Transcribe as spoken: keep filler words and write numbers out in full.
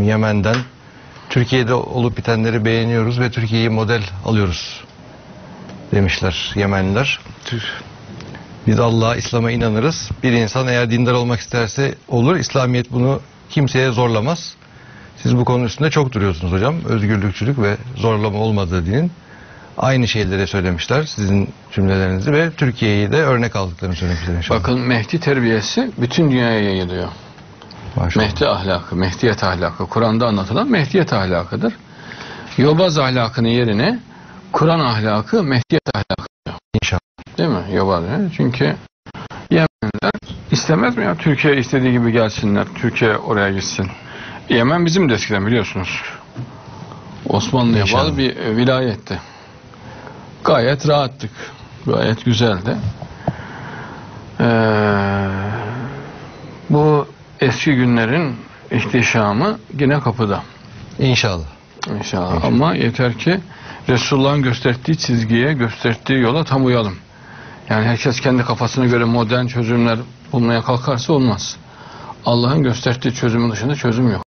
Yemen'den Türkiye'de olup bitenleri beğeniyoruz ve Türkiye'yi model alıyoruz demişler Yemenliler. Biz Allah'a, İslam'a inanırız. Bir insan eğer dindar olmak isterse olur. İslamiyet bunu kimseye zorlamaz. Siz bu konu üstünde çok duruyorsunuz hocam. Özgürlükçülük ve zorlama olmadığı dinin. Aynı şeyleri söylemişler sizin cümlelerinizi ve Türkiye'yi de örnek aldıklarını söylemişler inşallah. Bakın Mehdi terbiyesi bütün dünyaya yayılıyor. Maşallah. Mehdi ahlakı, Mehdiyet ahlakı, Kur'an'da anlatılan Mehdiyet ahlakıdır. Yobaz ahlakının yerine Kur'an ahlakı, Mehdiyet ahlakı diyor. İnşallah. Değil mi? Yobaz. Çünkü Yemenliler istemez mi ya? Türkiye istediği gibi gelsinler, Türkiye oraya gitsin. Yemen bizim de eskiden biliyorsunuz. Osmanlı'ya bağlı bir vilayetti. Gayet rahattık. Gayet güzeldi. Ee, bu eski günlerin ihtişamı yine kapıda. İnşallah. İnşallah. İnşallah. Ama yeter ki Resulullah'ın gösterdiği çizgiye, gösterdiği yola tam uyalım. Yani herkes kendi kafasına göre modern çözümler bulmaya kalkarsa olmaz. Allah'ın gösterdiği çözümün dışında çözüm yok.